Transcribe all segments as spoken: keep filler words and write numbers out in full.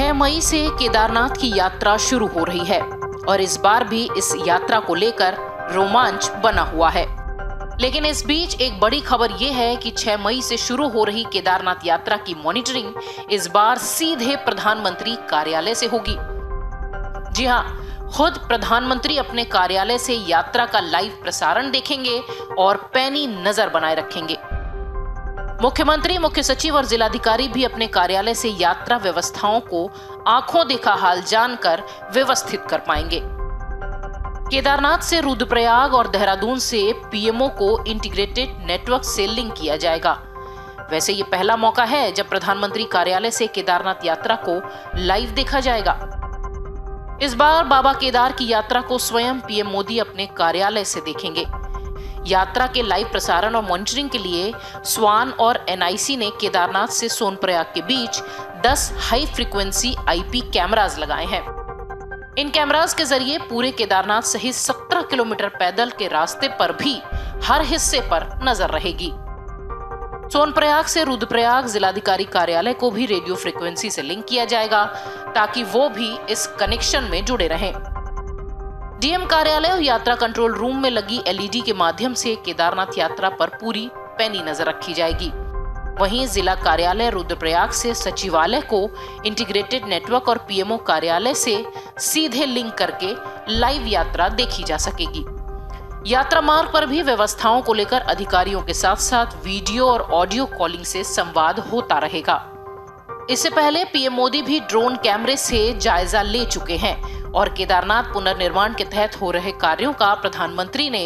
छह मई से केदारनाथ की यात्रा शुरू हो रही है और इस बार भी इस यात्रा को लेकर रोमांच बना हुआ है। लेकिन इस बीच एक बड़ी खबर यह है कि छह मई से शुरू हो रही केदारनाथ यात्रा की मॉनिटरिंग इस बार सीधे प्रधानमंत्री कार्यालय से होगी। जी हां, खुद प्रधानमंत्री अपने कार्यालय से यात्रा का लाइव प्रसारण देखेंगे और पैनी नजर बनाए रखेंगे। मुख्यमंत्री, मुख्य सचिव और जिलाधिकारी भी अपने कार्यालय से यात्रा व्यवस्थाओं को आंखों देखा हाल जानकर व्यवस्थित कर पाएंगे। केदारनाथ से रुद्रप्रयाग और देहरादून से पीएमओ को इंटीग्रेटेड नेटवर्क से लिंक किया जाएगा। वैसे ये पहला मौका है जब प्रधानमंत्री कार्यालय से केदारनाथ यात्रा को लाइव देखा जाएगा। इस बार बाबा केदार की यात्रा को स्वयं पीएम मोदी अपने कार्यालय से देखेंगे। यात्रा के लाइव प्रसारण और मॉनिटरिंग के लिए स्वान और एनआईसी ने केदारनाथ से सोनप्रयाग के बीच दस हाई फ्रिक्वेंसी आईपी कैमरास लगाए हैं। इन कैमरास के जरिए पूरे केदारनाथ सहित सत्रह किलोमीटर पैदल के रास्ते पर भी हर हिस्से पर नजर रहेगी। सोनप्रयाग से रुद्रप्रयाग जिलाधिकारी कार्यालय को भी रेडियो फ्रिक्वेंसी से लिंक किया जाएगा ताकि वो भी इस कनेक्शन में जुड़े रहें। डीएम कार्यालय और यात्रा कंट्रोल रूम में लगी एलईडी के माध्यम से केदारनाथ यात्रा पर पूरी पैनी नजर रखी जाएगी। वहीं जिला कार्यालय रुद्रप्रयाग से सचिवालय को इंटीग्रेटेड नेटवर्क और पीएमओ कार्यालय से सीधे लिंक करके लाइव यात्रा देखी जा सकेगी। यात्रा मार्ग पर भी व्यवस्थाओं को लेकर अधिकारियों के साथ साथ वीडियो और ऑडियो कॉलिंग से संवाद होता रहेगा। इससे पहले पीएम मोदी भी ड्रोन कैमरे से जायजा ले चुके हैं और केदारनाथ पुनर्निर्माण के तहत हो रहे कार्यों का प्रधानमंत्री ने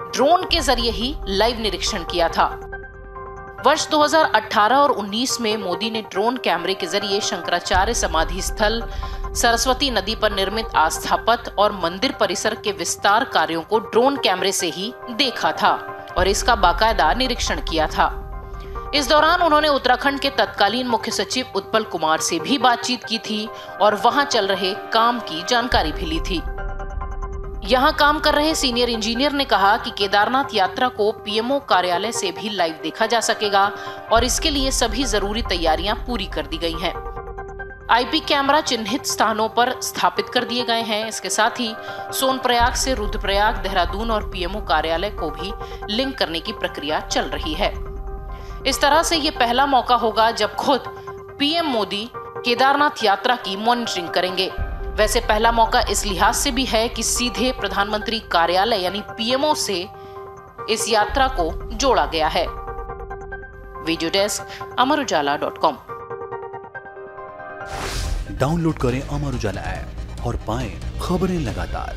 ड्रोन के जरिए ही लाइव निरीक्षण किया था। वर्ष दो हज़ार अठारह और उन्नीस में मोदी ने ड्रोन कैमरे के जरिए शंकराचार्य समाधि स्थल, सरस्वती नदी पर निर्मित आस्थापथ और मंदिर परिसर के विस्तार कार्यों को ड्रोन कैमरे से ही देखा था और इसका बाकायदा निरीक्षण किया था। इस दौरान उन्होंने उत्तराखंड के तत्कालीन मुख्य सचिव उत्पल कुमार से भी बातचीत की थी और वहां चल रहे काम की जानकारी भी ली थी। यहां काम कर रहे सीनियर इंजीनियर ने कहा कि केदारनाथ यात्रा को पीएमओ कार्यालय से भी लाइव देखा जा सकेगा और इसके लिए सभी जरूरी तैयारियां पूरी कर दी गई हैं। आईपी कैमरा चिन्हित स्थानों पर स्थापित कर दिए गए हैं। इसके साथ ही सोनप्रयाग से रुद्रप्रयाग, देहरादून और पीएमओ कार्यालय को भी लिंक करने की प्रक्रिया चल रही है। इस तरह से ये पहला मौका होगा जब खुद पीएम मोदी केदारनाथ यात्रा की मॉनिटरिंग करेंगे। वैसे पहला मौका इस लिहाज से भी है कि सीधे प्रधानमंत्री कार्यालय यानी पीएमओ से इस यात्रा को जोड़ा गया है। Video desk, Amar Ujala dot com. Download करें अमर उजाला ऐप और पाएं खबरें लगातार।